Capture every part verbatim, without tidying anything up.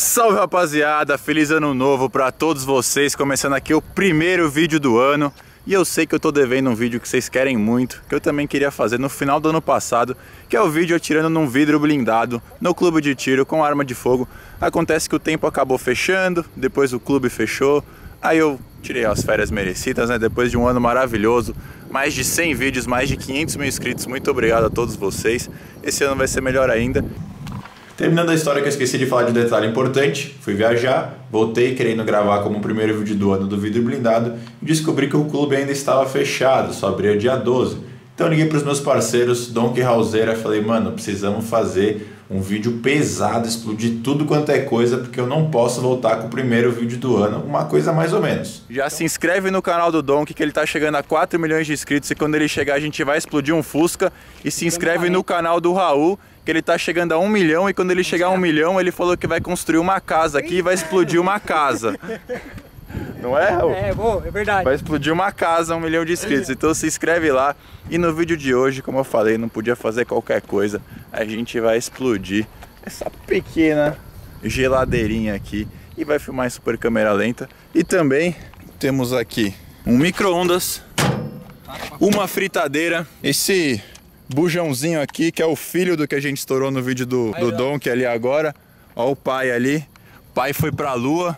Salve rapaziada, feliz ano novo pra todos vocês, começando aqui o primeiro vídeo do ano. E eu sei que eu tô devendo um vídeo que vocês querem muito, que eu também queria fazer no final do ano passado, que é o vídeo atirando num vidro blindado no clube de tiro com arma de fogo. Acontece que o tempo acabou fechando, depois o clube fechou, aí eu tirei as férias merecidas, né? Depois de um ano maravilhoso, mais de cem vídeos, mais de quinhentos mil inscritos, muito obrigado a todos vocês. Esse ano vai ser melhor ainda. Terminando a história que eu esqueci de falar de um detalhe importante, fui viajar, voltei querendo gravar como o primeiro vídeo do ano do vidro blindado e descobri que o clube ainda estava fechado, só abria dia doze. Então liguei para os meus parceiros, Donkey e Raulzeira, falei, mano, precisamos fazer um vídeo pesado, explodir tudo quanto é coisa, porque eu não posso voltar com o primeiro vídeo do ano, uma coisa mais ou menos. Já se inscreve no canal do Donkey, que ele tá chegando a quatro milhões de inscritos e quando ele chegar a gente vai explodir um Fusca. E se inscreve no canal do Raul, que ele tá chegando a um milhão e quando ele chegar a um milhão ele falou que vai construir uma casa aqui e vai explodir uma casa. Não é, Raul? É, bom, é verdade. Vai explodir uma casa, um milhão de inscritos. Então se inscreve lá. E no vídeo de hoje, como eu falei, não podia fazer qualquer coisa. A gente vai explodir essa pequena geladeirinha aqui e vai filmar em super câmera lenta. E também temos aqui um micro-ondas, uma fritadeira, esse bujãozinho aqui, que é o filho do que a gente estourou no vídeo do, do Donkey ali agora. Ó o pai ali. O pai foi pra lua.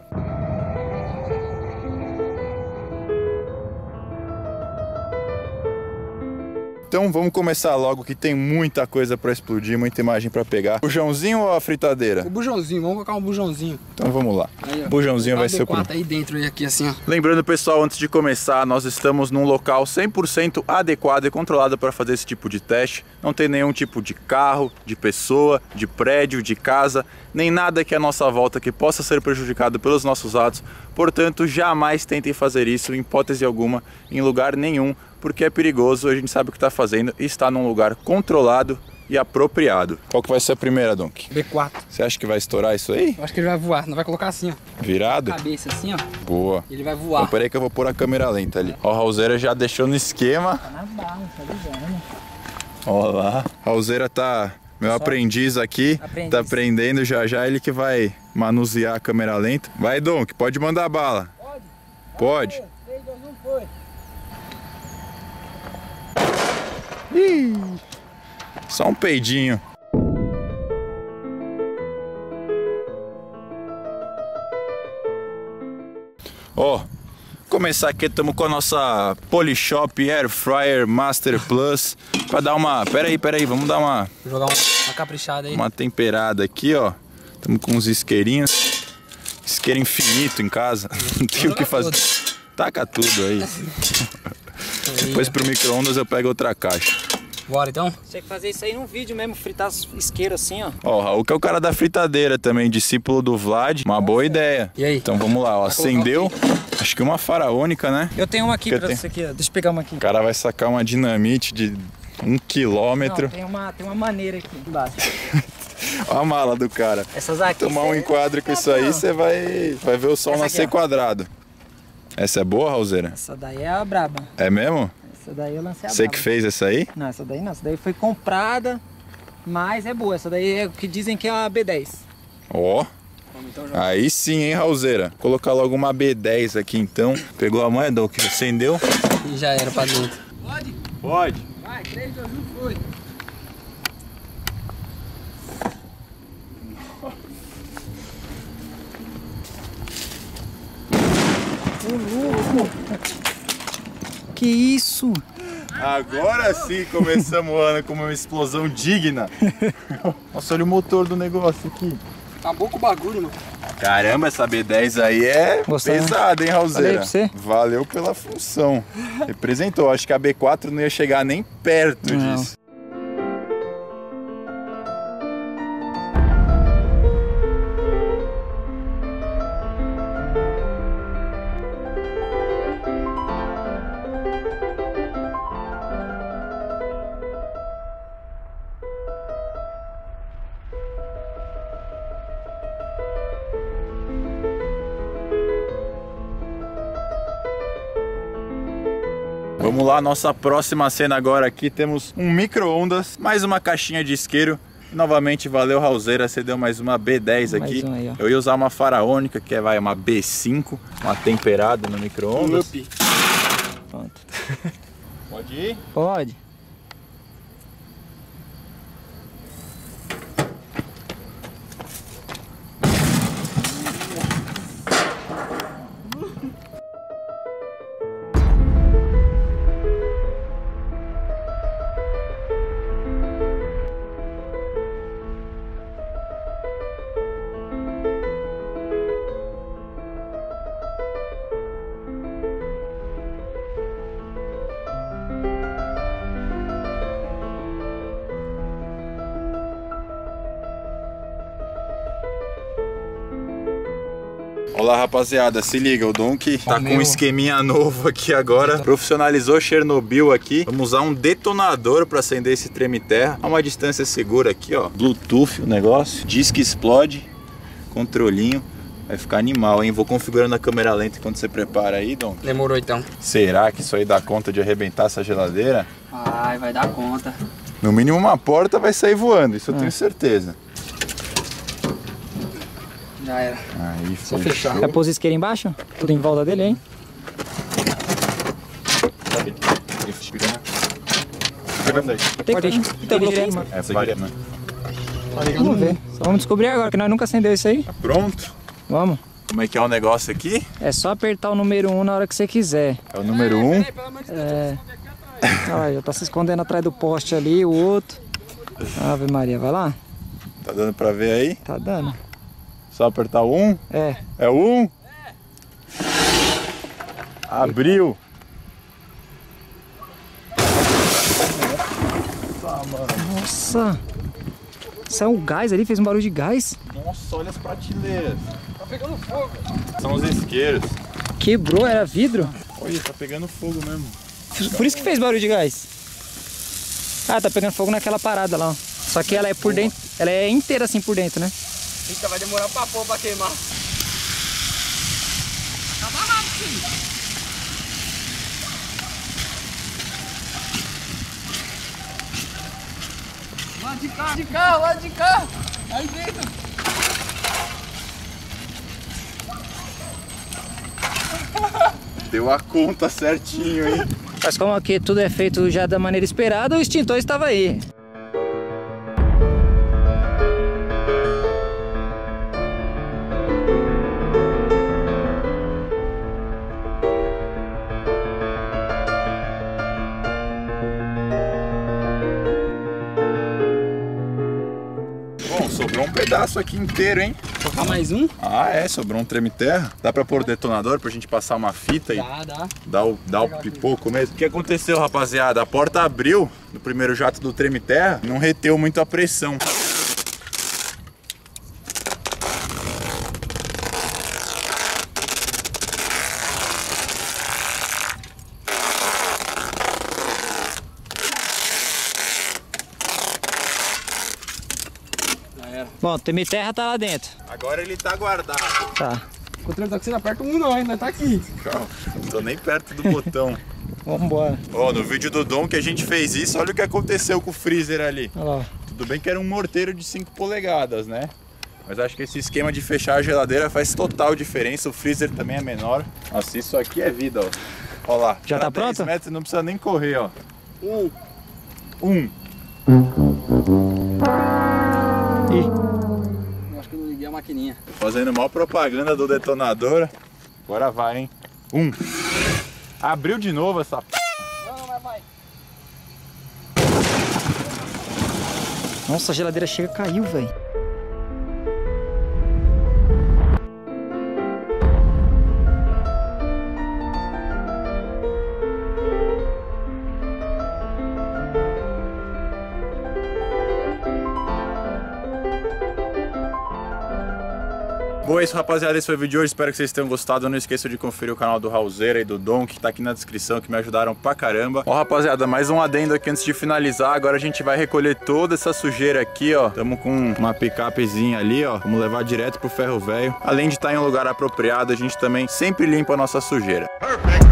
Então vamos começar logo, que tem muita coisa pra explodir, muita imagem pra pegar. Bujãozinho ou a fritadeira? O bujãozinho, vamos colocar um bujãozinho. Então vamos lá. Aí, ó, bujãozinho vai ser o primeiro. Aí dentro e aqui assim, ó. Lembrando, pessoal, antes de começar, nós estamos num local cem por cento adequado e controlado para fazer esse tipo de teste. Não tem nenhum tipo de carro, de pessoa, de prédio, de casa, nem nada que à nossa volta que possa ser prejudicado pelos nossos atos. Portanto, jamais tentem fazer isso, em hipótese alguma, em lugar nenhum, porque é perigoso, a gente sabe o que está fazendo e está num lugar controlado e apropriado. Qual que vai ser a primeira, Donkey? B quatro. Você acha que vai estourar isso aí? Eu acho que ele vai voar, não vai colocar assim, ó. Virado? Cabeça assim, ó. Boa. Ele vai voar. Então, peraí que eu vou pôr a câmera lenta ali. Ó, a Raulzeira já deixou no esquema. Tá na barra, tá ligando. Ó lá. A Raulzeira tá... Meu aprendiz aqui, aprendiz. Tá aprendendo já já, ele que vai manusear a câmera lenta. Vai, Donkey, pode mandar bala. Pode? Pode. três, dois, um, foi. Ih, só um peidinho. Ó, oh, começar aqui, estamos com a nossa Polishop Air Fryer Master Plus. Pra dar uma... Pera aí, pera aí, vamos dar uma... Vou jogar um, uma caprichada aí. Uma temperada aqui, ó. Estamos com uns isqueirinhos. Isqueiro infinito em casa. Não tem o que fazer. Tudo. Taca tudo aí. Depois pro micro-ondas eu pego outra caixa. Bora então? Tinha que fazer isso aí num vídeo mesmo, fritar isqueiro assim, ó. Ó, o Raul que é o cara da fritadeira também, discípulo do Vlad, uma boa ideia. E aí? Então vamos lá, ó, acendeu, acho que uma faraônica, né? Eu tenho uma aqui pra você aqui, ó, deixa eu pegar uma aqui. O cara vai sacar uma dinamite de um quilômetro. Não, tem uma, tem uma maneira aqui embaixo. Olha a mala do cara. Essas aqui. Tomar um enquadro com isso aí, você vai, vai ver o sol nascer quadrado. Essa é boa, Raulzeira? Essa daí é a braba. É mesmo? Essa daí eu lancei a braba. Você que fez essa aí? Não, essa daí não. Essa daí foi comprada, mas é boa. Essa daí é o que dizem que é uma B dez. Ó. Oh. Então, aí sim, hein, Raulzeira? Colocar logo uma B dez aqui, então. Pegou a moeda, que acendeu. E já era pra dentro. Pode? Pode. Vai, três, dois, um, foi. Que isso? Agora sim começamos o ano com uma explosão digna. Nossa, olha o motor do negócio aqui. Acabou com o bagulho, mano. Caramba, essa B dez aí é Gostou, pesada, né? Hein, Raulzeira? Valeu pela função. Representou, acho que a B quatro não ia chegar nem perto não. Disso. Vamos lá, nossa próxima cena agora aqui, temos um micro-ondas, mais uma caixinha de isqueiro Novamente, valeu, Raulzeira, você deu mais uma B dez mais aqui. Um aí, eu ia usar uma faraônica, que é vai, uma B cinco, uma temperada no micro-ondas. Pronto. Pode ir? Pode. Olá, rapaziada, se liga, o Donkey tá oh, com meu. um esqueminha novo aqui agora. Profissionalizou Chernobyl aqui. Vamos usar um detonador para acender esse treme-terra a uma distância segura aqui, ó. Bluetooth o negócio, diz que explode, controlinho. Vai ficar animal, hein? Vou configurando a câmera lenta enquanto você prepara aí, Donkey. Demorou então. Será que isso aí dá conta de arrebentar essa geladeira? Ai, vai dar conta. No mínimo uma porta vai sair voando, isso eu ah. tenho certeza. Já era. Aí, só fechar. Vai pôr os isqueiros embaixo? Tudo em volta dele, hein? Tem que ter bloqueio. É, pode, né? Vamos ver. Só vamos descobrir agora, que nós nunca acendeu isso aí. Tá pronto? Vamos. Como é que é o negócio aqui? É só apertar o número um na hora que você quiser. É o número um? Um. É... Ah, já tá se escondendo atrás do poste ali, o outro. Ave Maria, vai lá. Tá dando pra ver aí? Tá dando. Só apertar o um? É. É o um? É. Abriu. Nossa. Saiu um gás ali, fez um barulho de gás. Nossa, olha as prateleiras. Tá pegando fogo. São os isqueiros. Quebrou, era vidro? Olha, tá pegando fogo mesmo. Por isso que fez barulho de gás. Ah, tá pegando fogo naquela parada lá, ó. Só que ela é por dentro, ela é inteira assim por dentro, né? Eita, vai demorar pra pôr pra queimar. Acaba rápido, filho. Lá de cá, de cá, lá de cá. Aí dentro. Deu a conta certinho, hein? Mas como aqui tudo é feito já da maneira esperada, o extintor estava aí. Sobrou um pedaço aqui inteiro, hein? Tocar mais um? Ah, é, sobrou um treme-terra. Dá pra pôr detonador pra gente passar uma fita e dá, dá. Dá o, dá o pipoco mesmo. O que aconteceu, rapaziada? A porta abriu no primeiro jato do treme-terra, não reteu muito a pressão. Bom, o treme-terra tá lá dentro. Agora ele tá guardado. Tá. O controle tá com você, não aperta um não, ainda tá aqui. Calma, não tô nem perto do botão. Vambora. Ó, oh, no vídeo do Dom que a gente fez isso, olha o que aconteceu com o freezer ali. Olha lá. Tudo bem que era um morteiro de cinco polegadas, né? Mas acho que esse esquema de fechar a geladeira faz total diferença. O freezer também é menor. Nossa, isso aqui é vida, ó. Olha lá. Já tá pronto? dez metros, não precisa nem correr, ó. Um. Um. E... maquininha. Fazendo maior propaganda do detonador. Agora vai, hein? Um. Abriu de novo essa... Não, vai, vai. Nossa, a geladeira chega e caiu, velho. Bom, é isso, rapaziada, esse foi o vídeo de hoje, espero que vocês tenham gostado. Não esqueçam de conferir o canal do Raulzeira e do Dom, que tá aqui na descrição, que me ajudaram pra caramba. Ó, rapaziada, mais um adendo aqui antes de finalizar. Agora a gente vai recolher toda essa sujeira aqui, ó. Tamo com uma picapezinha ali, ó. Vamos levar direto pro ferro velho. Além de estar em um lugar apropriado, a gente também sempre limpa a nossa sujeira. Perfect.